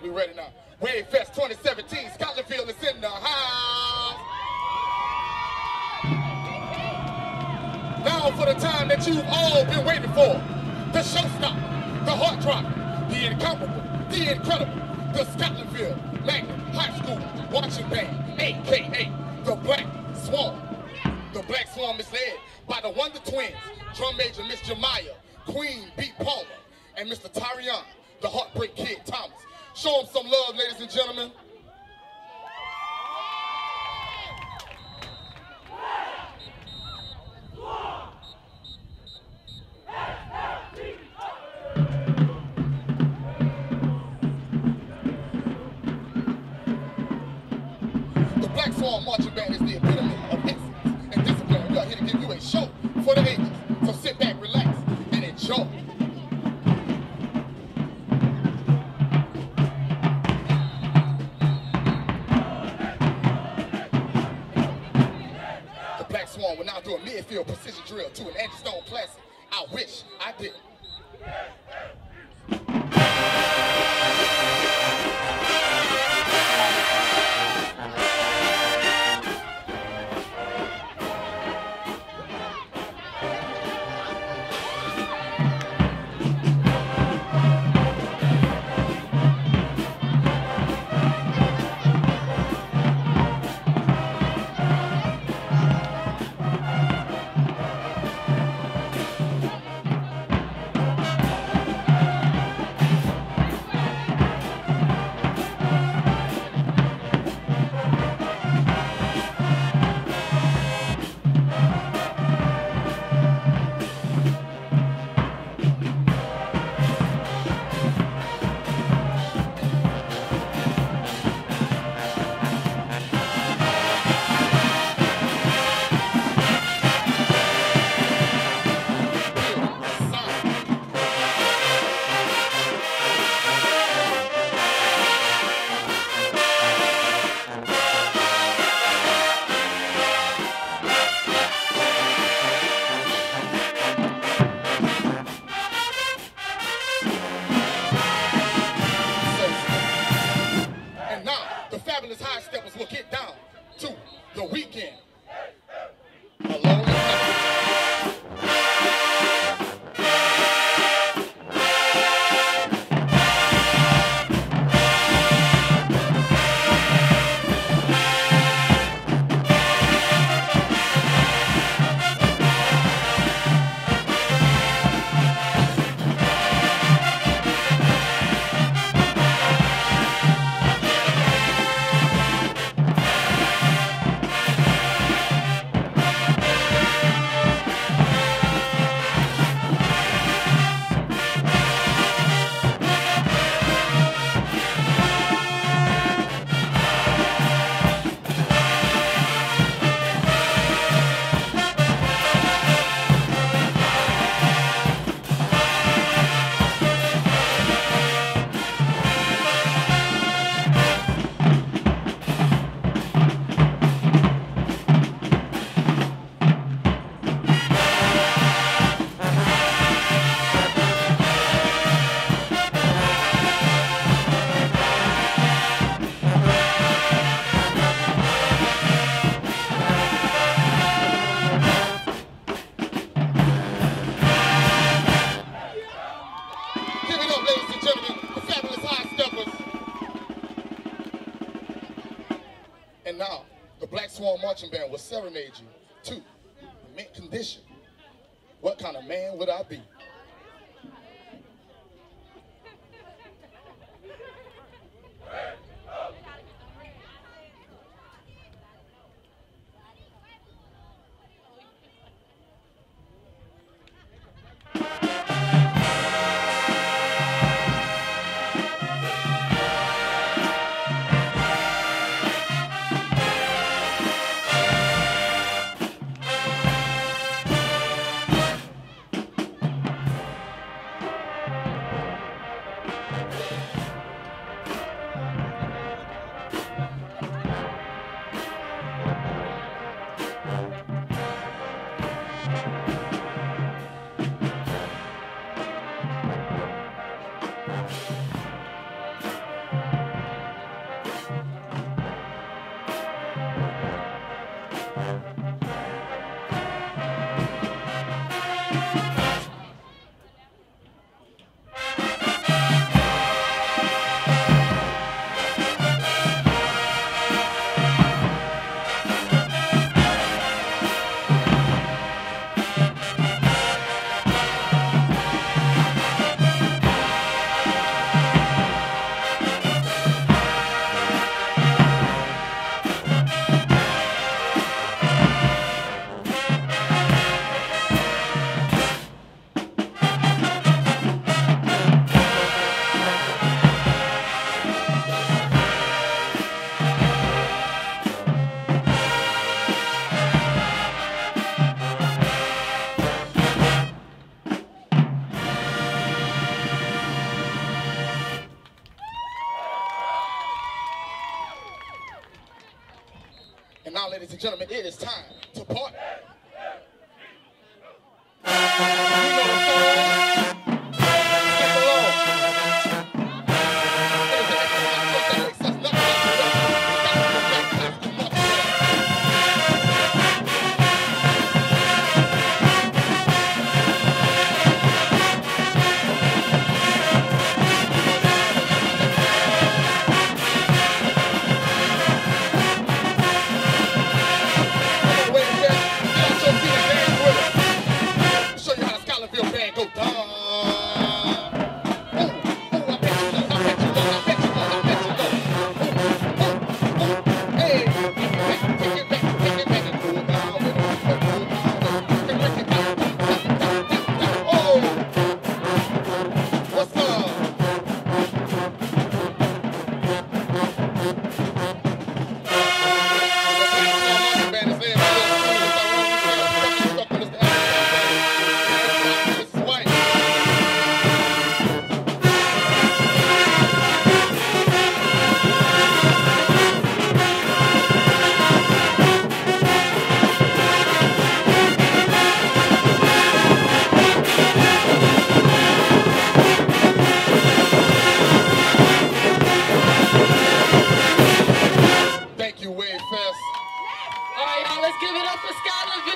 think we ready now. Wavefest 2017, Scotlandville is in the house. Now for the time that you've all been waiting for. The showstopper, the heart dropper, the incomparable, the incredible, the Scotlandville High School Marching Band, a.k.a. the Black Swarm. The Black Swarm is led by the Wonder Twins, drum major Miss Jamiah, Queen B. Paula, and Mr. Tyrion, the Heartbreak Kid Thomas. Show him some love, ladies and gentlemen. The Black Swarm Marching Band is the epitome of excellence and discipline. We are here to give you a show for the ages. So sit back, relax, and enjoy. We're now doing midfield precision drill to an Andrew Stone classic, I Wish I Didn't. Marching Band will serenade you to the mint condition. What kind of man would I be? and gentlemen, it is time to party. You know the song. Sing along. It is an excellent song that makes us not Wavefest. All right, y'all, let's give it up for Scotlandville.